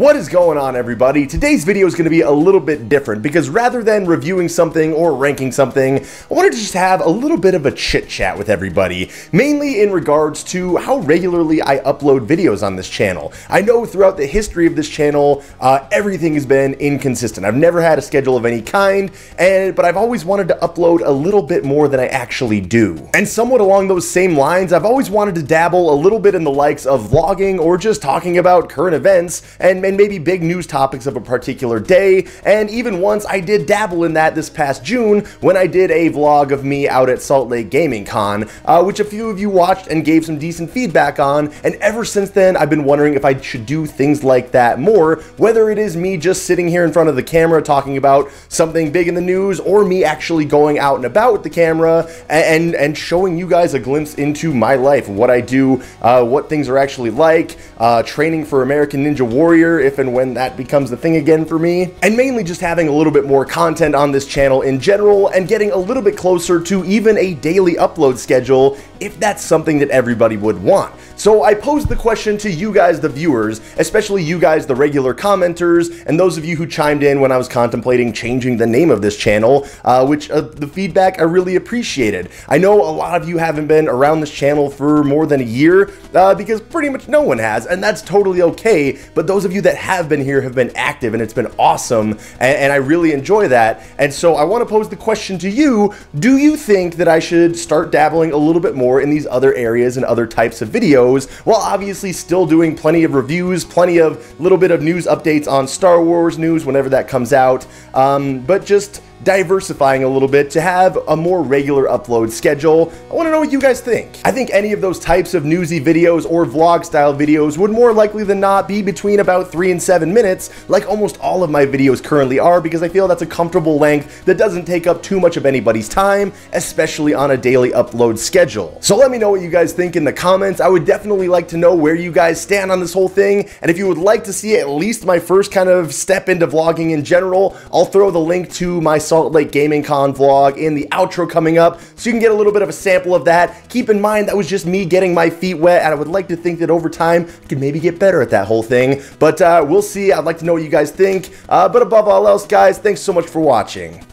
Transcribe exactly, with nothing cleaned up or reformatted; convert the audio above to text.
What is going on, everybody? Today's video is going to be a little bit different because rather than reviewing something or ranking something, I wanted to just have a little bit of a chit chat with everybody, mainly in regards to how regularly I upload videos on this channel. I know throughout the history of this channel, uh, everything has been inconsistent. I've never had a schedule of any kind, and but I've always wanted to upload a little bit more than I actually do. And somewhat along those same lines, I've always wanted to dabble a little bit in the likes of vlogging or just talking about current events and and maybe big news topics of a particular day. And even once I did dabble in that this past June when I did a vlog of me out at Salt Lake Gaming Con, uh, which a few of you watched and gave some decent feedback on. And ever since then, I've been wondering if I should do things like that more, whether it is me just sitting here in front of the camera talking about something big in the news or me actually going out and about with the camera and, and, and showing you guys a glimpse into my life, what I do, uh, what things are actually like, uh, training for American Ninja Warrior, if and when that becomes the thing again for me, and mainly just having a little bit more content on this channel in general and getting a little bit closer to even a daily upload schedule if that's something that everybody would want. So I posed the question to you guys, the viewers, especially you guys, the regular commenters, and those of you who chimed in when I was contemplating changing the name of this channel, uh, which uh, the feedback I really appreciated. I know a lot of you haven't been around this channel for more than a year uh, because pretty much no one has, and that's totally okay, but those of you that have been here have been active, and it's been awesome, and, and I really enjoy that. And so I want to pose the question to you: do you think that I should start dabbling a little bit more in these other areas and other types of videos, while obviously still doing plenty of reviews, plenty of little bit of news updates on Star Wars news whenever that comes out, um, but just diversifying a little bit to have a more regular upload schedule? I want to know what you guys think. I think any of those types of newsy videos or vlog style videos would more likely than not be between about three and seven minutes, like almost all of my videos currently are, because I feel that's a comfortable length that doesn't take up too much of anybody's time, especially on a daily upload schedule. So let me know what you guys think in the comments. I would definitely like to know where you guys stand on this whole thing, and if you would like to see at least my first kind of step into vlogging in general, I'll throw the link to my Salt Lake Gaming Con vlog in the outro coming up, so you can get a little bit of a sample of that. Keep in mind that was just me getting my feet wet, and I would like to think that over time I could maybe get better at that whole thing, but uh, we'll see. I'd like to know what you guys think, uh, but above all else, guys, thanks so much for watching.